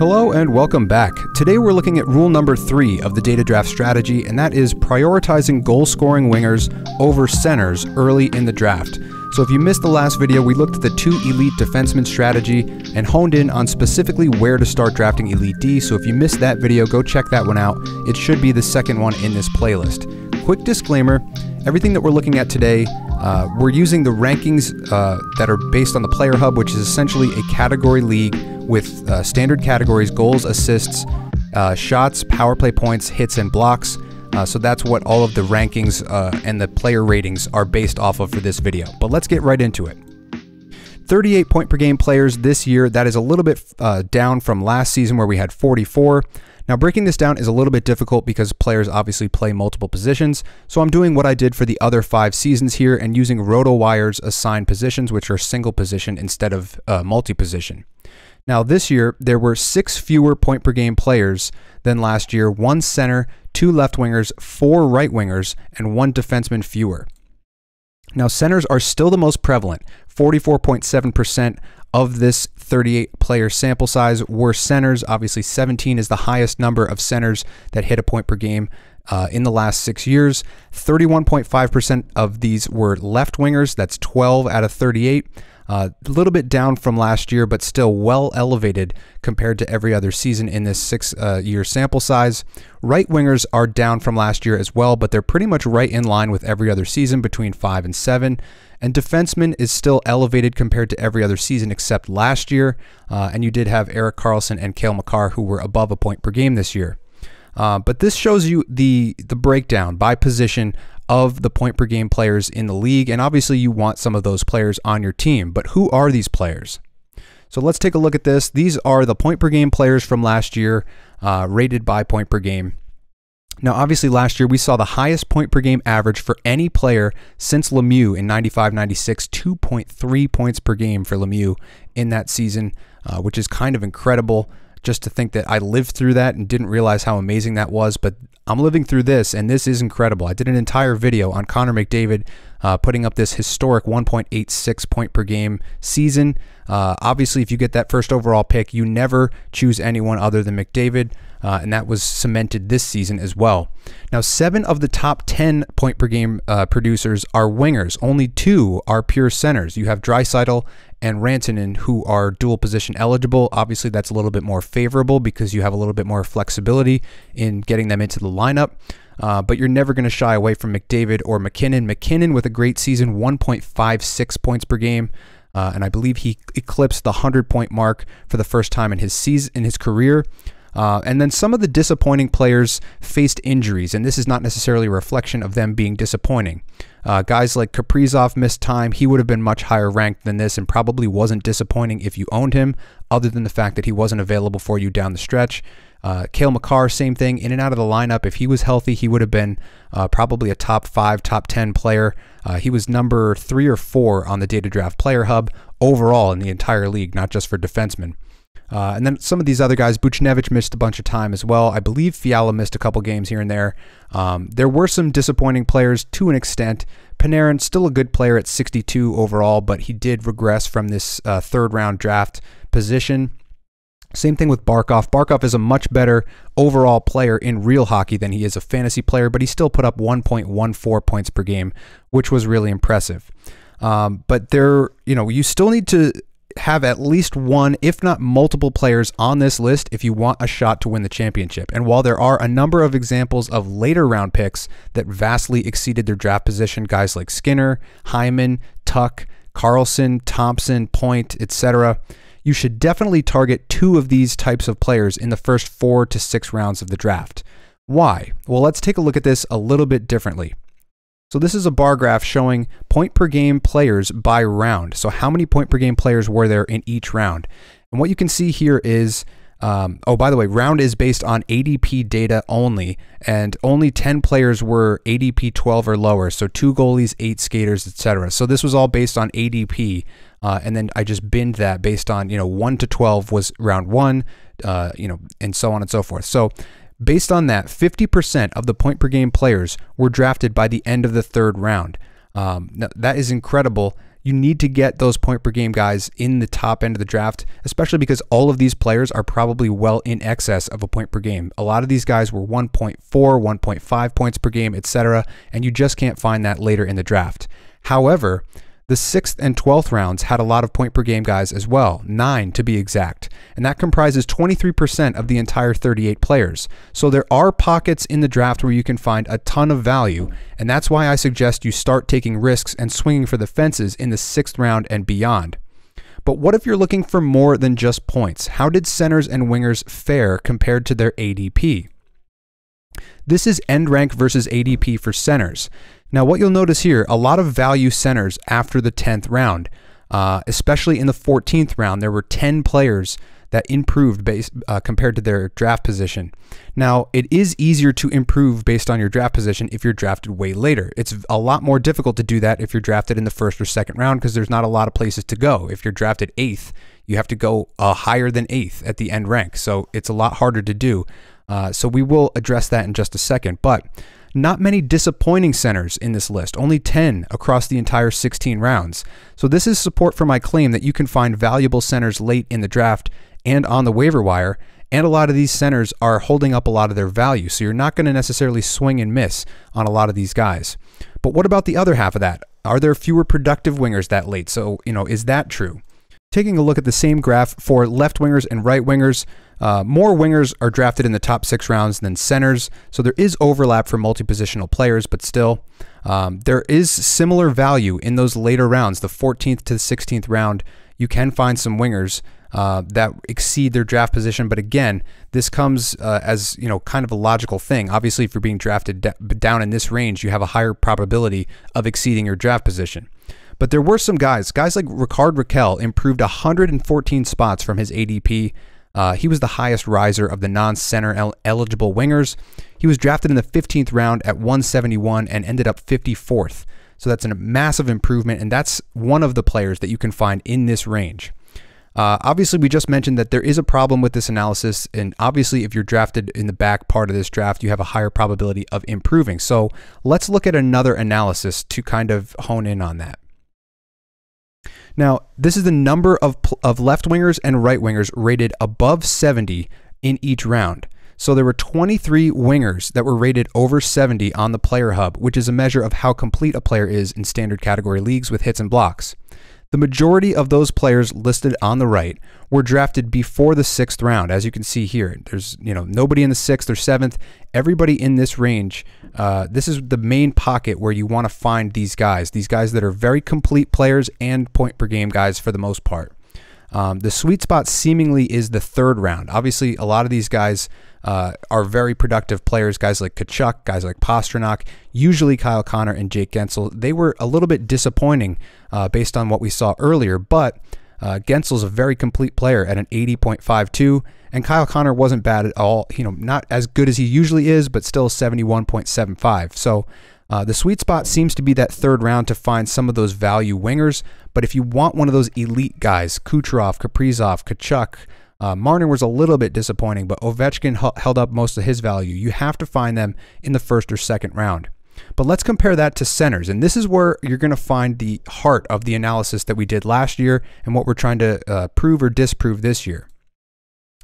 Hello and welcome back. Today we're looking at rule number 3 of the data draft strategy, and that is prioritizing goal-scoring wingers over centers early in the draft. So if you missed the last video, we looked at the 2 elite defenseman strategy and honed in on specifically where to start drafting elite D, so if you missed that video, go check that one out. It should be the second one in this playlist. Quick disclaimer, everything that we're looking at today, we're using the rankings that are based on the Player Hub, which is essentially a category league with standard categories: goals, assists, shots, power play points, hits, and blocks. So that's what all of the rankings and the player ratings are based off of for this video. But let's get right into it. 38 point per game players this year. That is a little bit down from last season where we had 44. Now breaking this down is a little bit difficult because players obviously play multiple positions. So I'm doing what I did for the other 5 seasons here and using Rotowire's assigned positions, which are single position instead of multi-position. Now this year, there were 6 fewer point per game players than last year, 1 center, 2 left wingers, 4 right wingers, and 1 defenseman fewer. Now centers are still the most prevalent. 44.7% of this 38 player sample size were centers. Obviously 17 is the highest number of centers that hit a point per game in the last 6 years. 31.5% of these were left wingers. That's 12 out of 38. A little bit down from last year, but still well elevated compared to every other season in this 6-year sample size. Right wingers are down from last year as well, but they're pretty much right in line with every other season between 5 and 7. And defenseman is still elevated compared to every other season except last year. And you did have Eric Carlson and Cale Makar who were above a point per game this year. But this shows you the breakdown by position of the point per game players in the league, and obviously you want some of those players on your team, but who are these players? So let's take a look at this. These are the point per game players from last year, rated by point per game. Now obviously last year we saw the highest point per game average for any player since Lemieux in 95-96, 2.3 points per game for Lemieux in that season, which is kind of incredible just to think that I lived through that and didn't realize how amazing that was, but I'm living through this, and this is incredible. I did an entire video on Connor McDavid putting up this historic 1.86 point per game season. Obviously, if you get that first overall pick, you never choose anyone other than McDavid, and that was cemented this season as well. Now, 7 of the top 10 point per game producers are wingers. Only 2 are pure centers. You have Draisaitl and Rantanen, who are dual position eligible. Obviously, that's a little bit more favorable because you have a little bit more flexibility in getting them into the lineup. But you're never going to shy away from McDavid or McKinnon. McKinnon with a great season, 1.56 points per game. And I believe he eclipsed the 100-point mark for the first time in his season, in his career. And then some of the disappointing players faced injuries, and this is not necessarily a reflection of them being disappointing. Guys like Kaprizov missed time. He would have been much higher ranked than this and probably wasn't disappointing if you owned him, other than the fact that he wasn't available for you down the stretch. Cale Makar, same thing, in and out of the lineup. If he was healthy, he would have been probably a top 5, top 10 player. He was number 3 or 4 on the Data Draft Player Hub overall in the entire league, not just for defensemen. And then some of these other guys, Buchnevich missed a bunch of time as well. I believe Fiala missed a couple games here and there. There were some disappointing players to an extent. Panarin, still a good player at 62 overall, but he did regress from this 3rd round draft position. Same thing with Barkov. Barkov is a much better overall player in real hockey than he is a fantasy player, but he still put up 1.14 points per game, which was really impressive. But there, you know, you still need to have at least one, if not multiple players on this list if you want a shot to win the championship. And while there are a number of examples of later round picks that vastly exceeded their draft position, guys like Skinner, Hyman, Tuck, Carlson, Thompson, Point, etc., you should definitely target 2 of these types of players in the first 4 to 6 rounds of the draft. Why? Well, let's take a look at this a little bit differently. So this is a bar graph showing point per game players by round. So how many point per game players were there in each round? And what you can see here is, oh, by the way, round is based on ADP data only, and only 10 players were ADP 12 or lower. So 2 goalies, 8 skaters, etc. So this was all based on ADP. And then I just binned that based on, you know, 1 to 12 was round 1, you know, and so on and so forth. So based on that, 50% of the point per game players were drafted by the end of the 3rd round. That is incredible You need to get those point per game guys in the top end of the draft, especially because all of these players are probably well in excess of a point per game. A lot of these guys were 1.4, 1.5 points per game, etc., and you just can't find that later in the draft. However, the 6th and 12th rounds had a lot of point per game guys as well, 9 to be exact, and that comprises 23% of the entire 38 players. So there are pockets in the draft where you can find a ton of value, and that's why I suggest you start taking risks and swinging for the fences in the 6th round and beyond. But what if you're looking for more than just points? How did centers and wingers fare compared to their ADP? This is end rank versus ADP for centers. Now what you'll notice here, a lot of value centers after the 10th round, especially in the 14th round, there were 10 players that improved compared to their draft position. Now it is easier to improve based on your draft position if you're drafted way later. It's a lot more difficult to do that if you're drafted in the 1st or 2nd round because there's not a lot of places to go. If you're drafted 8th, you have to go higher than 8th at the end rank, so it's a lot harder to do. So we will address that in just a second, but not many disappointing centers in this list, only 10 across the entire 16 rounds. So this is support for my claim that you can find valuable centers late in the draft and on the waiver wire, and a lot of these centers are holding up a lot of their value, so you're not going to necessarily swing and miss on a lot of these guys. But what about the other half of that? Are there fewer productive wingers that late? So, you know, is that true? Taking a look at the same graph for left wingers and right wingers, more wingers are drafted in the top 6 rounds than centers, so there is overlap for multi-positional players, but still, there is similar value in those later rounds. The 14th to the 16th round, you can find some wingers that exceed their draft position, but again, this comes as, you know, kind of a logical thing. Obviously, if you're being drafted down in this range, you have a higher probability of exceeding your draft position. But there were some guys like Ricard Raquel improved 114 spots from his ADP. He was the highest riser of the non-center eligible wingers. He was drafted in the 15th round at 171 and ended up 54th. So that's a massive improvement, and that's one of the players that you can find in this range. Obviously, we just mentioned that there is a problem with this analysis, and obviously if you're drafted in the back part of this draft, you have a higher probability of improving. So let's look at another analysis to kind of hone in on that. Now, this is the number of left wingers and right wingers rated above 70 in each round. So there were 23 wingers that were rated over 70 on the Player Hub, which is a measure of how complete a player is in standard category leagues with hits and blocks. The majority of those players listed on the right were drafted before the 6th round. As you can see here, there's, you know, nobody in the 6th or 7th. Everybody in this range, this is the main pocket where you want to find these guys that are very complete players and point per game guys for the most part. The sweet spot seemingly is the 3rd round. Obviously, a lot of these guys are very productive players, guys like Kachuk, guys like Pasternak, usually Kyle Connor and Jake Gensel. They were a little bit disappointing based on what we saw earlier, but Gensel's a very complete player at an 80.52, and Kyle Connor wasn't bad at all. You know, not as good as he usually is, but still 71.75. So the sweet spot seems to be that 3rd round to find some of those value wingers, but if you want one of those elite guys, Kucherov, Kaprizov, Kachuk, Marner was a little bit disappointing, but Ovechkin held up most of his value. You have to find them in the 1st or 2nd round. But let's compare that to centers, and this is where you're going to find the heart of the analysis that we did last year and what we're trying to prove or disprove this year.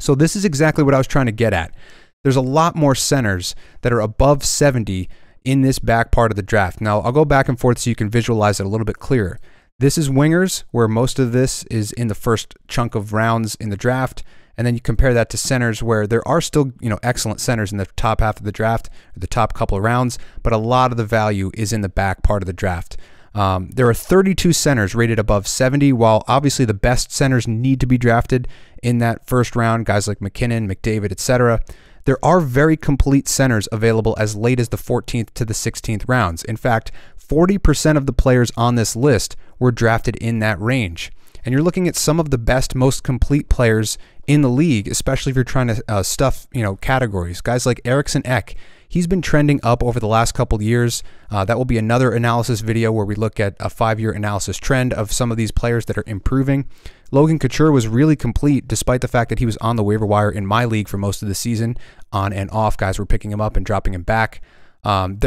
So this is exactly what I was trying to get at. There's a lot more centers that are above 70 in this back part of the draft. Now, I'll go back and forth so you can visualize it a little bit clearer. This is wingers, where most of this is in the 1st chunk of rounds in the draft, and then you compare that to centers, where there are still, you know, excellent centers in the top half of the draft, or the top couple of rounds, but a lot of the value is in the back part of the draft. There are 32 centers rated above 70, while obviously the best centers need to be drafted in that 1st round, guys like McKinnon, McDavid, etc. There are very complete centers available as late as the 14th to the 16th rounds. In fact, 40% of the players on this list were drafted in that range. And you're looking at some of the best, most complete players in the league, especially if you're trying to stuff, you know, categories. Guys like Eriksen Ek, he's been trending up over the last couple of years. That will be another analysis video where we look at a 5-year analysis trend of some of these players that are improving. Logan Couture was really complete despite the fact that he was on the waiver wire in my league for most of the season. On and off, guys were picking him up and dropping him back. Vincent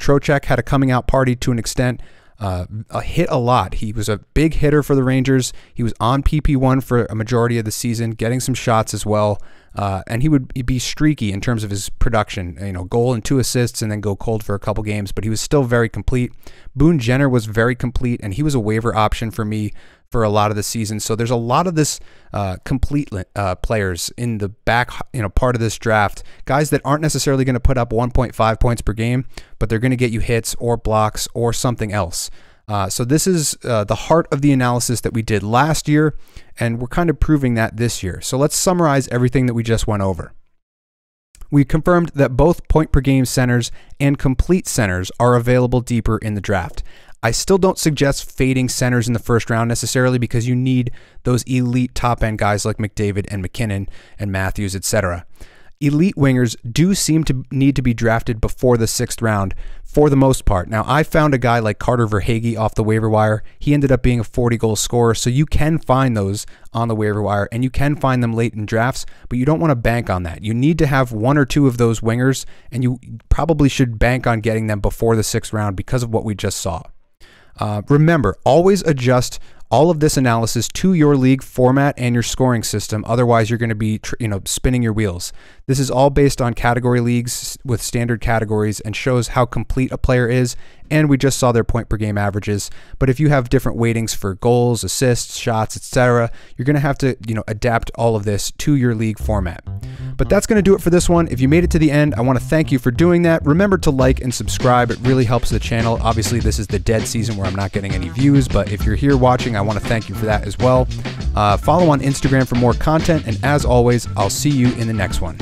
Trocheck had a coming out party to an extent. hit a lot. He was a big hitter for the Rangers. He was on PP1 for a majority of the season, getting some shots as well. And he would be streaky in terms of his production, you know, goal and 2 assists and then go cold for a couple games, but he was still very complete. Boone Jenner was very complete, and he was a waiver option for me for a lot of the season. So there's a lot of this complete players in the back, you know, part of this draft, guys that aren't necessarily going to put up 1.5 points per game, but they're going to get you hits or blocks or something else. So this is the heart of the analysis that we did last year, and we're kind of proving that this year. So let's summarize everything that we just went over. We confirmed that both point-per-game centers and complete centers are available deeper in the draft. I still don't suggest fading centers in the first round necessarily, because you need those elite top-end guys like McDavid and McKinnon and Matthews, etc. Elite wingers do seem to need to be drafted before the 6th round for the most part. Now, I found a guy like Carter Verhaeghe off the waiver wire. He ended up being a 40-goal scorer, so you can find those on the waiver wire, and you can find them late in drafts, but you don't want to bank on that. You need to have 1 or 2 of those wingers, and you probably should bank on getting them before the 6th round because of what we just saw. Remember, always adjust all of this analysis to your league format and your scoring system. Otherwise, you're going to be, you know, spinning your wheels. This is all based on category leagues with standard categories and shows how complete a player is. And we just saw their point per game averages. But if you have different weightings for goals, assists, shots, etc., you're going to have to, you know, adapt all of this to your league format. But that's going to do it for this one. If you made it to the end, I want to thank you for doing that. Remember to like and subscribe. It really helps the channel. Obviously, this is the dead season where I'm not getting any views, but if you're here watching, I want to thank you for that as well. Follow on Instagram for more content, and as always, I'll see you in the next one.